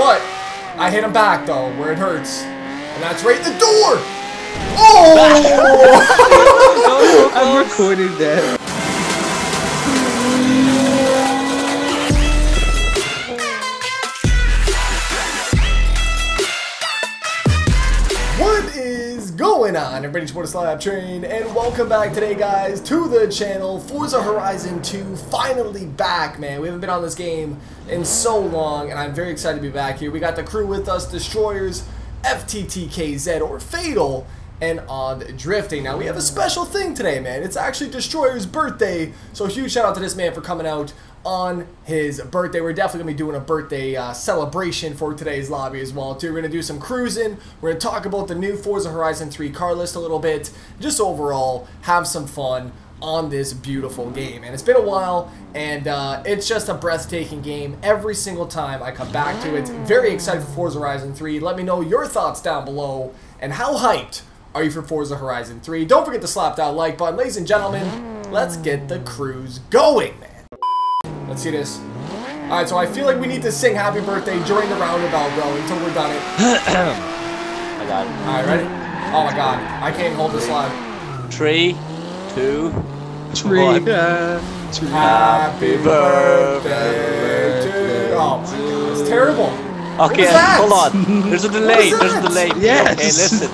But I hit him back though, where it hurts. And that's right at the door! Oh! I'm recording that. On everybody, it's SLAPTrain, and welcome back today, guys, to the channel. Forza Horizon 2 finally back, man. We haven't been on this game in so long, and I'm very excited to be back here. We got the crew with us: Destroyers, FTTKZ or Fatal, and Odd Drifting. Now we have a special thing today, man. It's actually Destroyer's birthday, so huge shout out to this man for coming out on his birthday. We're definitely gonna be doing a birthday celebration for today's lobby as well too. We're gonna do some cruising, we're gonna talk about the new Forza Horizon 3 car list a little bit, just overall have some fun on this beautiful game. And it's been a while, and it's just a breathtaking game every single time I come back to it. Very excited for Forza Horizon 3. Let me know your thoughts down below, and how hyped are you for Forza Horizon 3? Don't forget to slap that like button. Ladies and gentlemen, let's get the cruise going, man. Let's see this. Alright, so I feel like we need to sing happy birthday during the roundabout, bro, until we're done it. I got it. Alright, ready? Oh my god. I can't hold this live. 3, 2, 1. Happy birthday to... Oh my god, it's terrible. Okay, hold on. There's a delay. There's a delay. Yes. Okay, listen.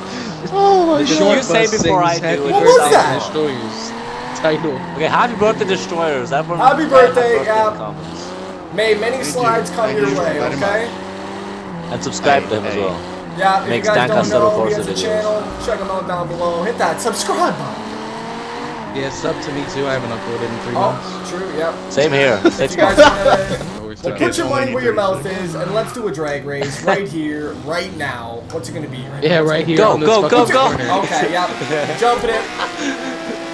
Oh my god. You say before I do. What was that? Title. Okay, happy birthday, Destroyers. Everyone, happy birthday, yeah. May many slides come your way, okay? And subscribe to him as well. Yeah, if you guys don't know, he has a channel. Check him out down below. Hit that subscribe button. Yeah, sub to me too. I haven't uploaded in 3 months. Oh, true, yeah. Same here. Well, put your money where your mouth is, and let's do a drag race right here, right now. What's it gonna be? Right yeah, now? Right here. Go, go, go, go. Okay, yeah. Jumping it.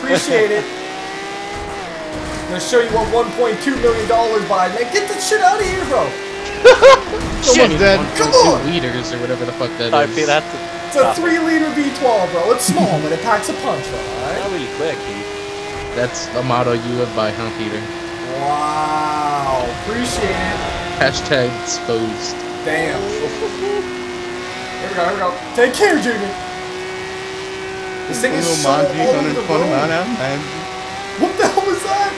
Appreciate it. I'm gonna show you what $1.2 million buys. Man, get that shit out of here, bro. Shit, come on. 2 liters or whatever the fuck that is. Feel that it's a 3-liter V12, bro. It's small, but it packs a punch, bro. All right? Not really quick, dude. That's a motto you live by, huh, Peter? Wow. Appreciate it. Hashtag exposed. Damn. Here we go. Here we go. Take care, Junior. This thing is so over the road. What the hell was that?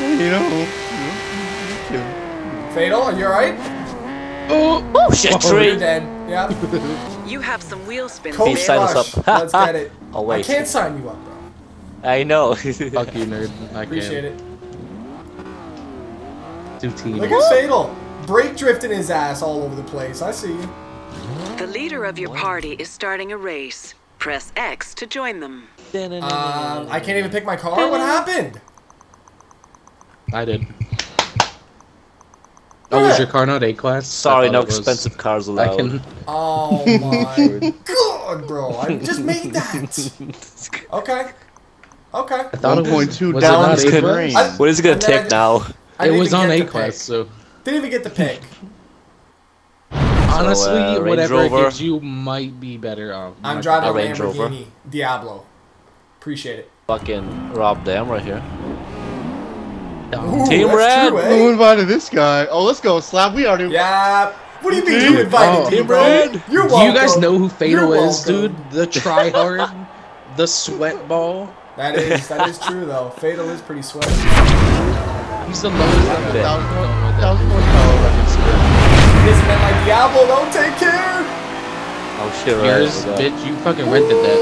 You know. Fatal, are you alright? Oh shit, you're dead. Yeah. You have some wheel spin. Please sign us up. Let's get it. Oh, wait. I can't sign you up, bro. I know. Fuck you, nerd. I appreciate it. Look at Fatal. Brake drifting his ass all over the place. I see you. The leader of your party is starting a race. Press X to join them. I can't even pick my car? What happened? I did. Oh, was your car not A-class? Sorry, no expensive cars allowed. Oh my god, bro. I just made that. Okay. Okay. 1.2 down the range. What is it going to take now? It was on A-class, so... Didn't even get the pick. Honestly, so, whatever it gives you might be better off. I'm driving a Range Rover. Diablo. Appreciate it. Fucking Rob Dam right here. Ooh, Team Red! Who invited this guy? Oh, let's go, Slap. We already... Yeah. What do you mean you invited Team Red? You're welcome. Do you guys know who Fatal is, dude? The tryhard. The sweat ball. That is true, though. Fatal is pretty sweaty. He's the lowest level. That was more power. This man like Diablo, don't take care! Oh shit, right. Here's, bitch, you fucking rented that.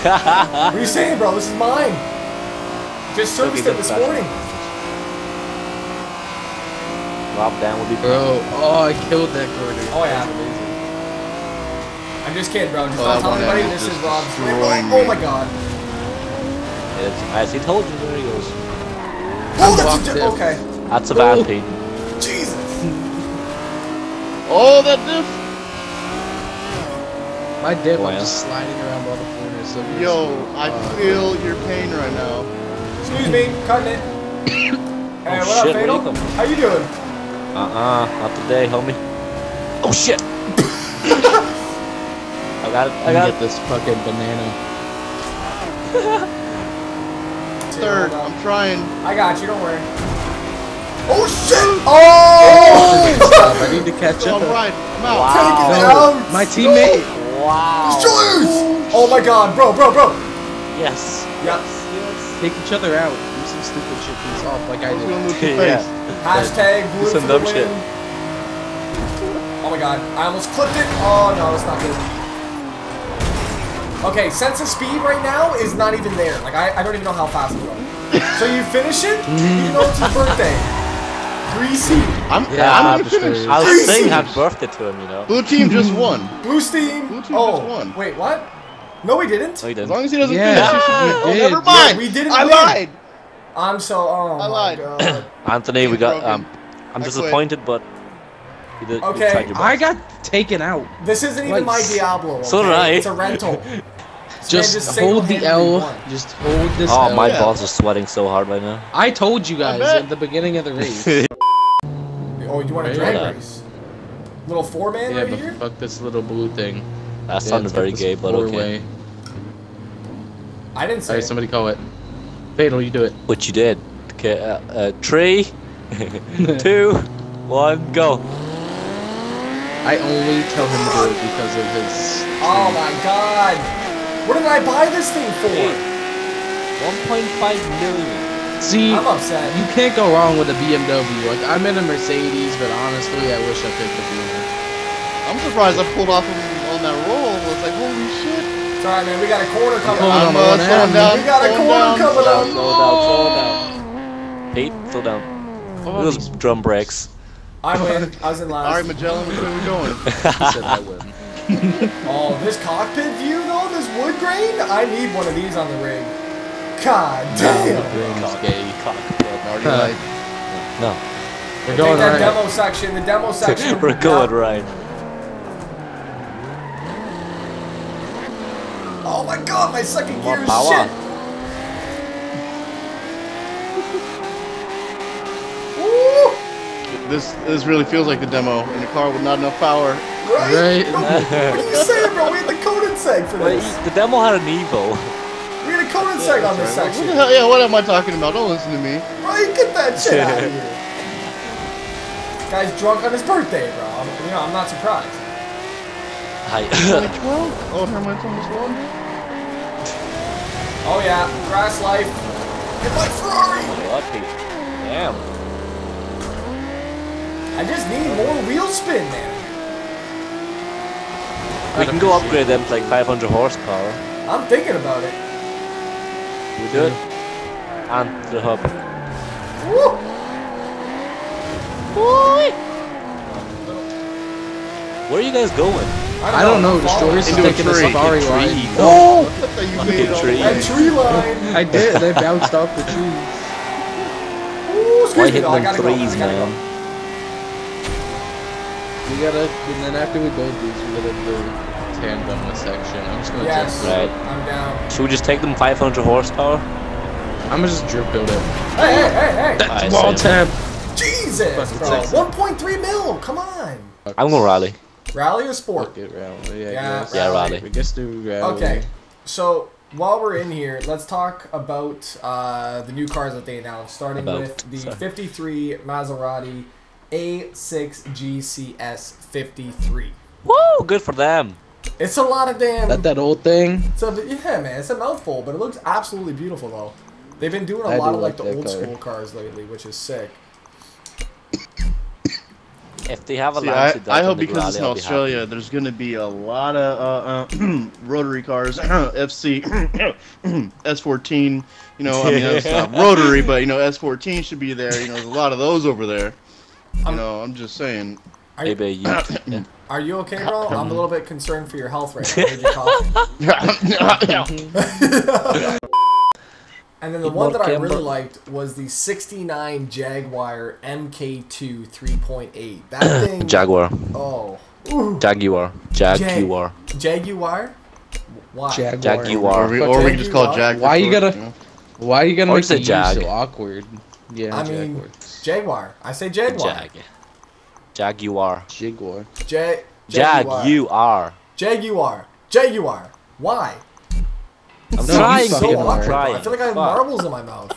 What are you saying, bro? This is mine. Just serviced it this morning. Rob down will be bro. Oh, I killed that car, dude. Oh yeah. Amazing. I'm just kidding, bro. Just don't tell anybody this is Rob's. Oh my god. It's, as he told you, there he goes. Oh, that's a okay. That's a bad thing. Jesus. Oh, that diff! My diff, I'm just sliding around all the corners. Yo, I feel your pain right now. Excuse me, cutting it. Hey, oh, what up, Fatal? How you doing? Not today, homie. Oh, shit! I got it, I got it. Get this fucking banana. Third, I'm trying. I got you, don't worry. Oh, shit! Oh! to catch up. Alright, I'm out. Wow. Take it out. My teammate. Wow. Destroyers! Oh my god, bro. Yes. Yes. Take each other out. Do some stupid shit piece off like I did. Yeah. Hashtag do some dumb shit. Oh my god, I almost clipped it. Oh no, that's not good. Okay, sense of speed right now is not even there. Like, I don't even know how fast you are. So you finish it, you know it's his birthday. Greasy. I'm gonna finish. I was saying happy birthday to him, you know. Blue team just won. Blue team just won. Wait, what? No, we didn't. No, he didn't. As long as he doesn't finish, he should win. Oh, never mind. Yeah, we didn't win. I lied. I'm so, oh I lied. God. Anthony, we got, I'm disappointed, but... Okay, I got taken out. This isn't even my Diablo. Okay? So right. It's a rental. Just hold the L. Just hold this L. Oh, my balls are sweating so hard right now. I told you guys at the beginning of the race. Oh, you want a drag race? Little four-man right here? Yeah, but fuck this little blue thing. That sounded very gay, but okay. I didn't say it. Alright, somebody call it. Fatal, you do it. What you did. Okay, 3, 2, 1, go. I only tell him to do it because of his... Oh my god! What did I buy this thing for? 1.5 million. See, I'm upset. You can't go wrong with a BMW. Like, I'm in a Mercedes, but honestly, I wish I picked a BMW. I'm surprised I pulled off on that roll. I was like, holy shit. It's alright, man. We got a corner coming up. We got a corner coming up. Slow down. Eight, slow down. Oh, those drum brakes. I win. I was in last. Alright, Magellan, which way are we going? He said I win. Oh, this cockpit view, though? This wood grain? I need one of these on the rig. God damn! No. We're going right. The demo section. We're going right. Oh my god, my second gear is shit! This really feels like the demo in a car with not enough power. Right? What are you saying, bro? We had the Conan seg for this. Wait, the demo had an Evo. We had a Conan seg on this section. What the hell, what am I talking about? Don't listen to me. Right? Get that shit out of here. This guy's drunk on his birthday, bro. I'm not surprised. Hi. Oh, how much on this one? Oh, yeah. Grass life. Get my Ferrari. Lucky. Damn. I just need more wheel spin, man. We can go upgrade them to like 500 horsepower. I'm thinking about it. We do it. And the hub. Woo! Boy! Where are you guys going? I don't know. Destroyers is taking a Ferrari line. Oh! A tree line. I did. They bounced off the trees. Ooh, excuse me. I gotta go. Man. We gotta, and then after we build these, we gotta do tandem the section. I'm just gonna take it. I'm down. Should we just take them 500 horsepower? I'm gonna just drip build it. Hey! That's wall tab. Jesus, bro. 1.3 mil, come on. I'm gonna rally. Rally or sport? Yeah, rally. We just do rally. Okay, so while we're in here, let's talk about the new cars that they announced, starting with the 53 Maserati A6 GCS 53. Woo! Good for them. It's a lot of damn. That old thing. Yeah, man. It's a mouthful, but it looks absolutely beautiful though. They've been doing a lot of like the old school cars lately, which is sick. If they have a lot, I hope because it's in Australia, there's going to be a lot of rotary cars, FC S14. You know, I mean, it's not rotary, but you know, S14 should be there. You know, there's a lot of those over there. No, I'm just saying. Are you okay, bro? I'm a little bit concerned for your health right now. And then the one that I really liked was the 69 Jaguar MK2 3.8. That thing. Jaguar. Oh. Ooh. Jaguar. Jaguar? Why? Jaguar. Or we can just call it Jaguar. Why are you gonna make it so awkward? Yeah, I mean, Jaguar. I say Jaguar. Jaguar. Why? I'm trying. I feel like I have marbles in my mouth.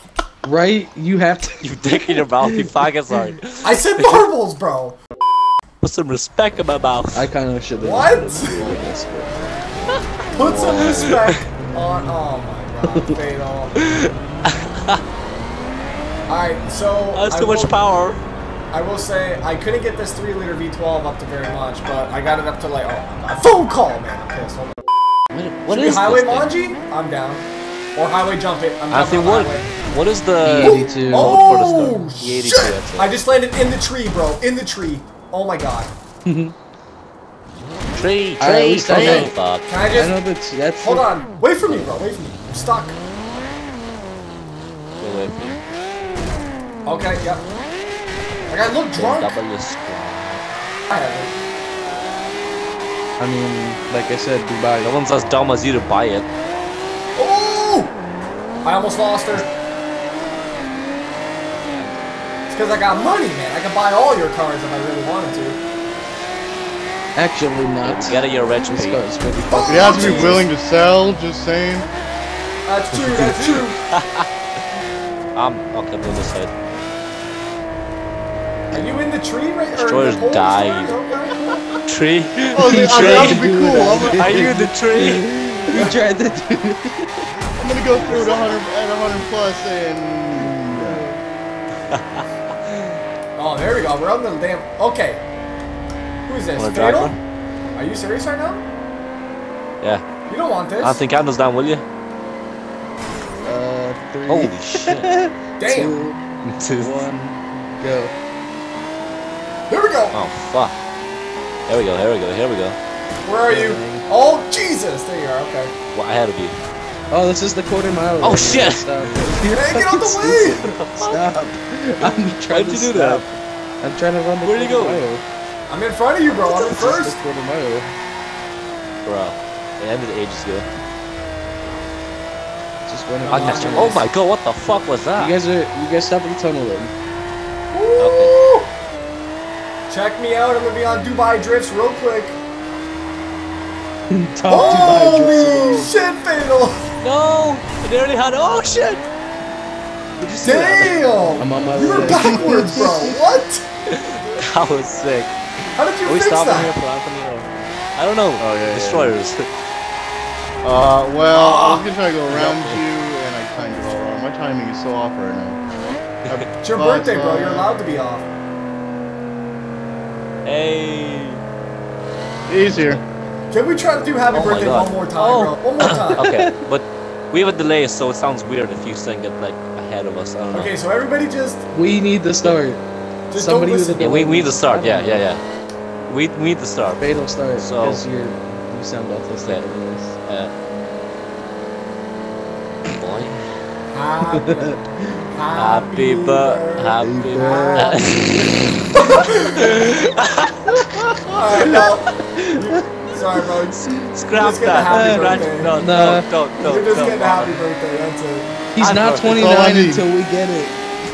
Right? You have to. You dick in your mouth. You fucking sorry. I said marbles, bro. Put some respect in my mouth. I kind of should have. What? Put some respect on. Oh my god, Fatal. Alright, so. That's too much power. I will say, I couldn't get this 3-liter V12 up to very much, but I got it up to like. Oh, a phone call, man. I'm pissed. What is highway Monji? I'm down. Or highway jump it. I'm down. I think what is the E82? Oh, oh shit! E82, I just landed in the tree, bro. In the tree. Oh my god. Tree. Can I just? I know that's hold on. Wait for me, bro. Wait for me. I'm stuck. Wait for me. Okay. Yep. Like I look drunk. I haven't. I mean, like I said, Dubai. No one's as dumb as you to buy it. Oh! I almost lost her. It's because I got money, man. I can buy all your cars if I really wanted to. Actually, not. Get your registry. Oh, you have to be willing to sell. Just saying. That's true. That's true. I'm okay. Move this head. Are you in the tree right now? Destroyers died. Tree? Oh, the tree. That would be cool. Are you in the tree? We tried to do it. I'm gonna go through to 100 at 100 plus and. Oh, there we go. We're on the damn. Okay. Who is this? Fatal? Are you serious right now? Yeah. You don't want this. I think I was down, will you? 3. Holy shit. Damn. 2, 1, go. Here we go! Oh, fuck. Here we go, here we go, here we go. Where are you? Oh, Jesus! There you are, okay. Well, ahead of you. Oh, this is the quarter-mile. Oh, shit! Hey, get out the way! Stop. I'm trying to do that. I'm trying to run the quarter-mile. Where'd you go? I'm in front of you, bro. I'm in first. This is the quarter-mile. Bro, it ended ages ago. Just running. Oh, my God, what the fuck was that? You guys stopped at the tunnel then. Okay. Check me out, I'm gonna be on Dubai Drifts real quick. Top Dubai Drifts. Holy shit, Fatal! No! I nearly had. Oh shit! Damn! I'm on my way. You were backwards, bro! What? That was sick. How did you fix that? Here? I don't know. Oh, yeah, Destroyers. Yeah. Well, I was gonna try to go around you, and I kind of go wrong. My timing is so off right now. It's your birthday, bro. You're allowed to be off. Hey. Easier. Can we try to do happy birthday one more time, bro? One more time. Okay, but we have a delay, so it sounds weird if you sing it like ahead of us. I don't know. So everybody just. We need the start. Just somebody with a delay. Yeah, we need the start. Yeah. We need the start. Fatal start. So you sound autistic. Happy birthday. Alright, no. Sorry, bro. Scrap that. No. You're just getting a happy birthday. That's it. He's not 29 until we get it.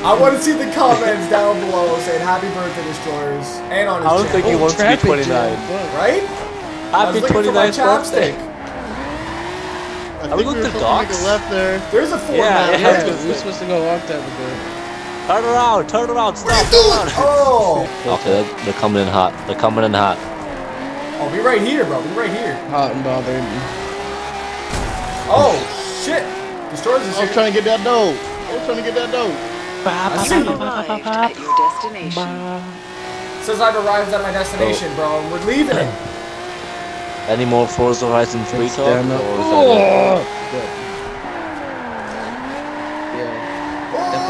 I want to see the comments down below saying happy birthday, Destroyers, and on his channel. I don't think he wants to be 29, right? Happy 29th birthday. I think we were supposed to left there. There's a 4 now. Yeah, we're supposed to go off that before. Turn around, stop! Oh! Okay, they're coming in hot. Oh, be right here, bro. Hot and bothered. Oh, shit! Destroyers is here. I was trying to get that dough. I see you. Arrived at your destination. It says I've arrived at my destination, bro. We're leaving it. Any more Forza Horizon 3 talk?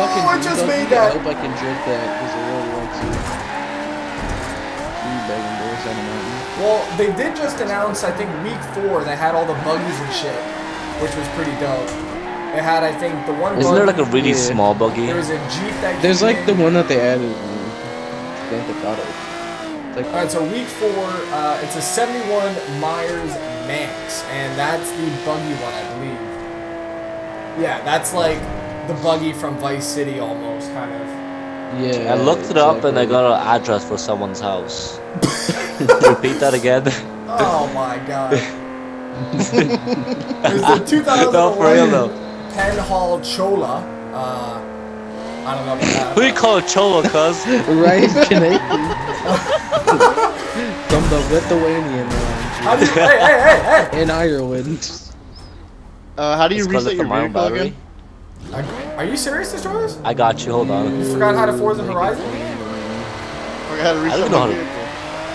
I just made that! I hope I can drift that, because I really want to. Well, they did just announce, I think, week 4, they had all the buggies and shit, which was pretty dope. They had, I think, the one. Isn't there like a really small buggy? There was a Jeep that. There's like the one that they added in Grand Theft Auto. Alright, so week 4, it's a 71 Myers Max, and that's the buggy one, I believe. Yeah, that's like. The buggy from Vice City, almost kind of. Yeah. I looked it up and I got an address for someone's house. Repeat that again. Oh my god. There's the 2001 Penhall Chola. I don't know about that. Who do you call it Chola, cuz? Right? Canadian. Lithuanian around you. Hey! In Ireland. How do you reset your vehicle again? Are you serious, Destroyers? I got you, hold on. You forgot how to Forza Horizon? I forgot how to reset my vehicle.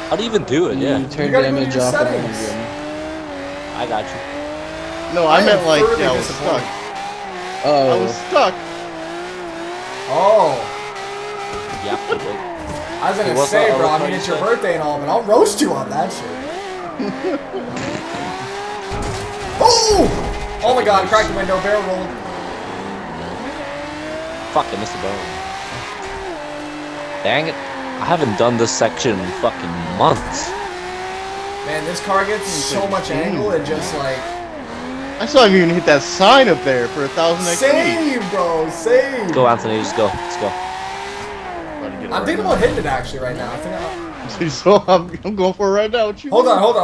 How do you even do it, yeah. You turn damage off of them again. I got you. No, I meant like, yeah, I was stuck. Oh. I was stuck. Oh. Yeah, I was gonna say, bro, I mean, it's your birthday and all, but I'll roast you on that shit. Oh! Oh my god, cracked the window, barrel rolled. Fuck, I missed a barrel. Dang it. I haven't done this section in fucking months. Man, this car gets so much angle, it just like... I still haven't even hit that sign up there for 1,000 XP. Save, bro, save! Go, Anthony, just go, let's go. I'm thinking about hitting it actually right now. I'm going for it right now. Hold on. What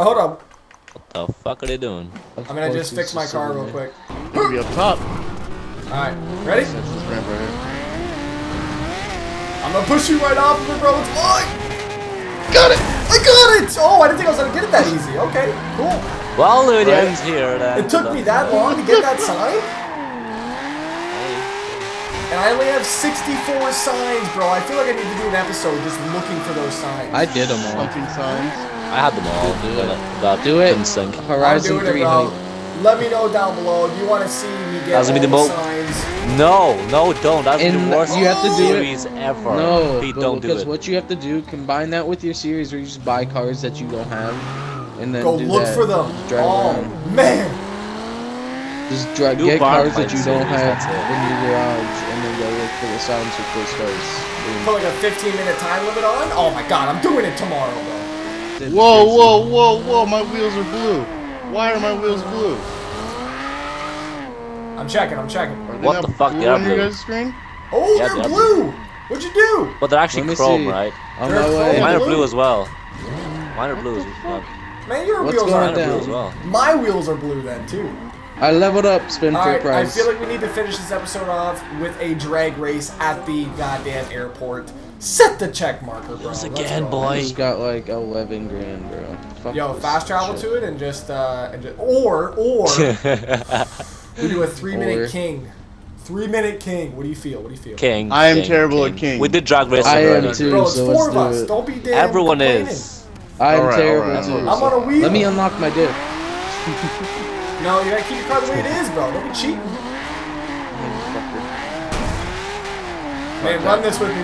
the fuck are they doing? I mean, I just fixed my car real quick. It'll be up top. Alright, ready? I'm gonna push you right off of the road. Oh, got it! I got it! Oh, I didn't think I was gonna get it that easy. Okay, cool. Well, it ends here then. It took me that long to get that sign? And I only have 64 signs, bro. I feel like I need to do an episode just looking for those signs. I did them all. Fucking signs. I had them all. Do it. Horizon 3. Let me know down below. Do you want to see me get all the signs? No, don't. That's the worst series ever. No, Pete, don't do it. Because what you have to do, combine that with your series where you just buy cars that you don't have, and then go look for them. Oh man. Just get cars that you don't have in your garage and then go look for the signs for those cars. Put like a 15-minute time limit on? Oh my god, I'm doing it tomorrow, bro. Whoa, my wheels are blue. Why are my wheels blue? I'm checking. What the fuck, they're blue. Guys' screen? Oh, yeah, they're blue! What'd you do? But they're actually chrome, right? Mine are blue as well. Mine are blue as well. Man, your wheels are blue as well. My wheels are blue then, too. I leveled up, spin for a price. I feel like we need to finish this episode off with a drag race at the goddamn airport. Set the check marker, bro. Again, boy. I just got like 11 grand, bro. Fuck. Yo, fast travel to it and just, or we do a 3-minute king. 3-minute king. What do you feel? King. I am terrible at king. We did drag race. I am too. Bro, it's four of us. Don't be damn. Everyone is. I am terrible too. I'm on a wheel. Let me unlock my dick. No, you gotta keep your car the way it is, bro. Don't be cheating. Man, run this with me.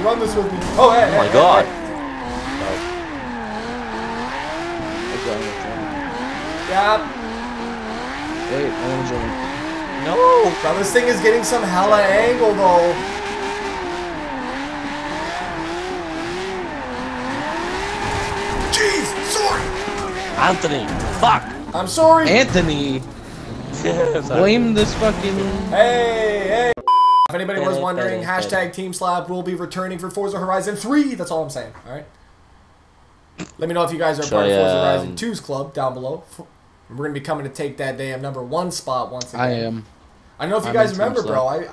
Oh, hey, oh my god. Hey. Yeah. Wait, I wanna join. No! Bro, this thing is getting some hella angle, though. Jeez, sorry! Anthony, fuck! I'm sorry! Anthony! Blame this fucking... Hey! If anybody was wondering, # Team Slap will be returning for Forza Horizon 3. That's all I'm saying, alright? Let me know if you guys are part of Forza Horizon 2's club down below. We're going to be coming to take that damn #1 spot once again. I am. I don't know if you guys remember, bro.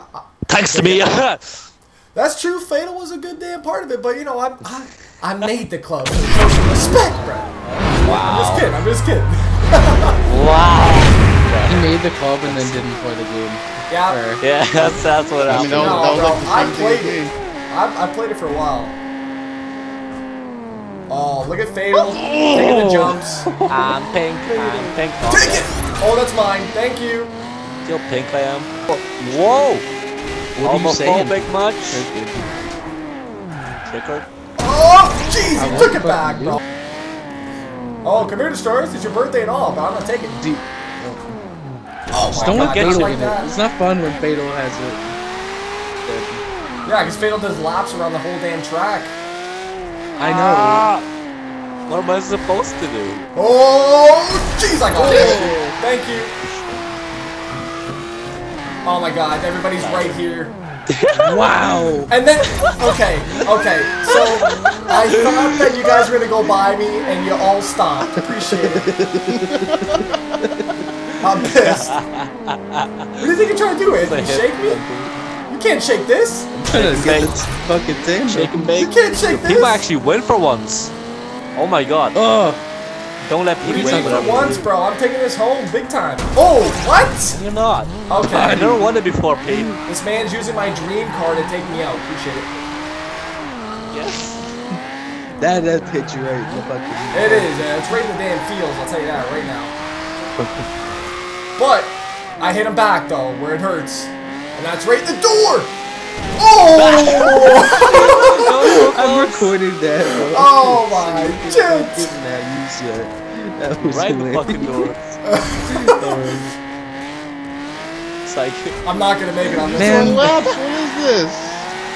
Thanks to me! That's true, Fatal was a good damn part of it, but you know, I made the club. Respect, bro! Wow. I'm just kidding. Wow. He made the club and then didn't play the game. Yeah. Yeah, that's what happened. I played it for a while. Oh, look at Fatal. Taking the jumps. I'm pink. Take it! Oh, that's mine. Thank you. Still pink I am. Whoa! What are you saying? Homophobic much? Tricker. Oh, jeez! He took it back, bro. Oh, come here, Destroyers. It's your birthday and all, but I'm gonna take it deep. Oh, just don't get you like that. It's not fun when Fatal has it. Yeah, because Fatal does laps around the whole damn track. I know. What am I supposed to do? Oh, jeez, I got it. Thank you. Oh my god, everybody's right here. Wow. And then, okay. So, I thought that you guys were going to go by me, and you all stopped. Appreciate it. I'm pissed. What do you think you're trying to do, Anthony? You shake me? You can't shake this. I'm trying to get this fucking thing. Shake and bake. You can't shake this. People actually win for once. Oh my god. Oh. Don't let people wait for once, bro. I'm taking this home big time. Oh, what? You're not. Okay. I never won it before, Pete. This man's using my dream car to take me out. Appreciate it. Yes. That hit you right in the fucking... It is, man. It's right in the damn fields. I'll tell you that right now. But I hit him back, though, where it hurts. And that's right in the door. Oh! I recorded that. Bro. Oh my shit! That was right hilarious. The fucking door. Psychic. I'm not gonna make it on this one. What is this?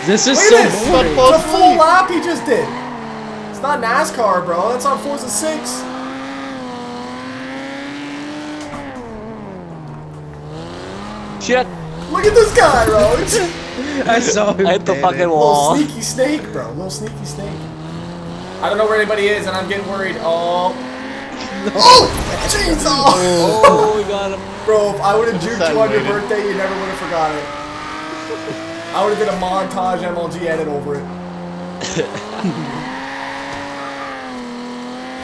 This is so boring. It's a full lap he just did. It's not NASCAR, bro. That's on Forza 6. Shit. Look at this guy, bro. I saw him. I hit the fucking wall. Little sneaky snake, bro. Little sneaky snake. I don't know where anybody is, and I'm getting worried. Oh. No. Oh! Jeez! Oh. Oh, we got him. Bro, if I would have juked you on your birthday, you never would have forgot it. I would have did a montage MLG edit over it.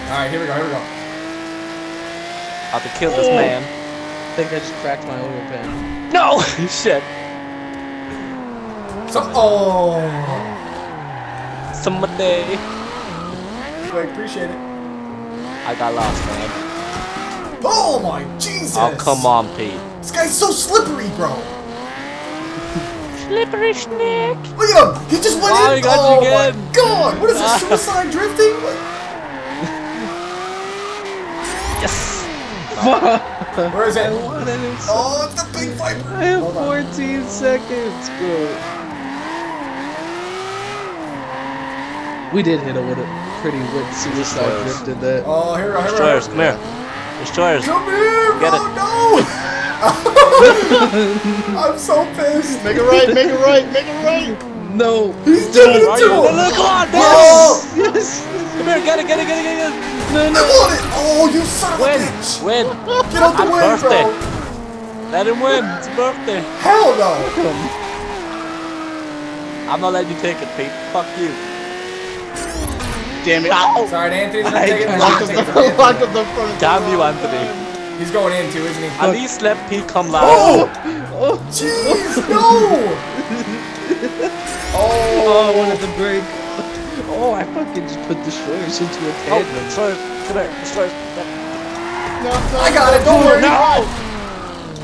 Alright, here we go, here we go. I have to kill this man. I think I just cracked my oil pan. No! Shit. So, oh, someday. I appreciate it. I got lost, man. Oh my Jesus! Oh come on, Pete. This guy's so slippery, bro. Slippery snake. Look at him. He just went in. Got oh you again. My God! What is this suicide drifting? Yes. Oh. Where is it? Oh, it's the big viper. I have 14 seconds, bro. We did hit him with a pretty lit suicide drift in that. Oh, here we go. Destroyers, come here. Destroyers. Come here, bro. No! I'm so pissed. Make it right, make it right, make it right. No. He's doing it too. Look on, yes. Yes. Come here, get it. No, no. I want it. Oh, you son of a bitch. Win. Get out the way, bro. Let him win. It's his birthday. Hell no. I'm not letting you take it, Pete. Fuck you. Damn it. Ow. Sorry, Anthony's not taking it. Lock up the front. Damn you, Anthony. He's going in too, isn't he? At least let Pete come loud. Oh! Jeez, no! Oh, I wanted to break. Oh, I fucking just put Destroyers into a tandem. Oh, Destroyers. Come here, Destroyers. No, I got it, don't worry. No!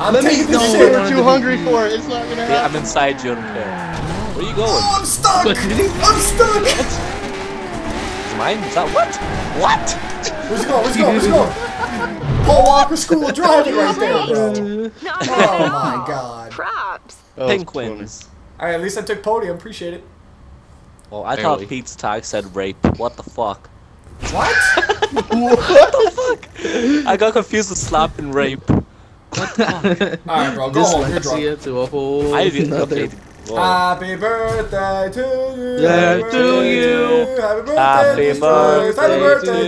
I'm taking this shit. We're too hungry for it. It's not gonna happen. Yeah, I'm inside you, I don't care. Where are you going? Oh, I'm stuck! I'm stuck! Is that what? What? Where's he going? Paul Walker School of Driving right there, bro. Oh my God. Props. Penguins. Alright, at least I took podium. Appreciate it. Well, I thought Pete's tag said rape. What the fuck? What? What the fuck? I got confused with slap and rape. What the fuck? Alright, bro. Go home. You're drunk. To a whole I didn't update. Whoa. Happy birthday to you! Yeah, to you! Happy birthday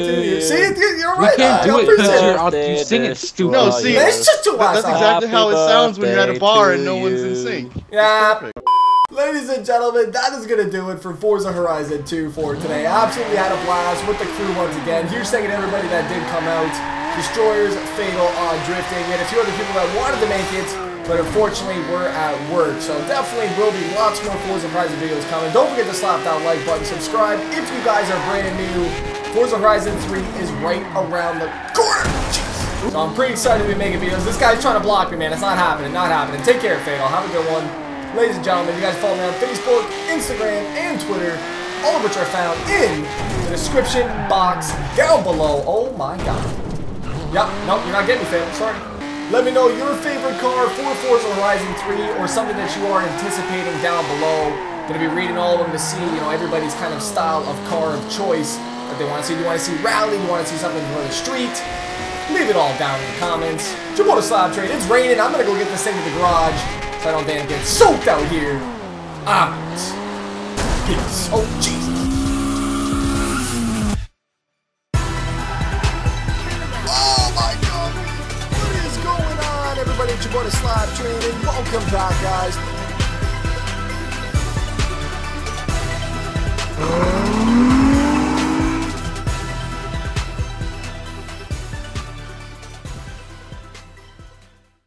to you! See, you're right. We can't do it because you sing it stupid. No, see, it's just too loud. That's exactly how it sounds when you're at a bar and no one's in sync. Yeah. Ladies and gentlemen, that is going to do it for Forza Horizon 2 for today. Absolutely had a blast with the crew once again. Huge thank you to everybody that did come out. Destroyers, Fatal, Odd Drifting, and a few other people that wanted to make it. But unfortunately, we're at work, so definitely will be lots more Forza Horizon videos coming. Don't forget to slap that like button, subscribe if you guys are brand new. Forza Horizon 3 is right around the corner. Jeez. So I'm pretty excited to be making videos. This guy's trying to block me, man. It's not happening, not happening. Take care, Fatal. Have a good one. Ladies and gentlemen, you guys follow me on Facebook, Instagram, and Twitter, all of which are found in the description box down below. Oh my God. Yep, nope, you're not getting me, Fatal. Sorry. Let me know your favorite car for Forza Horizon 3 or something that you are anticipating down below. Gonna be reading all of them to see, you know, everybody's kind of style of car of choice that they want to see. Do you want to see rally? Do you want to see something from the street? Leave it all down in the comments. Jamoto SLAPTrain. It's raining. I'm gonna go get this thing to the garage so I don't damn get soaked out here. Ah, peace. Oh, Jesus. It's your boy, SLAPTrain, and welcome back, guys.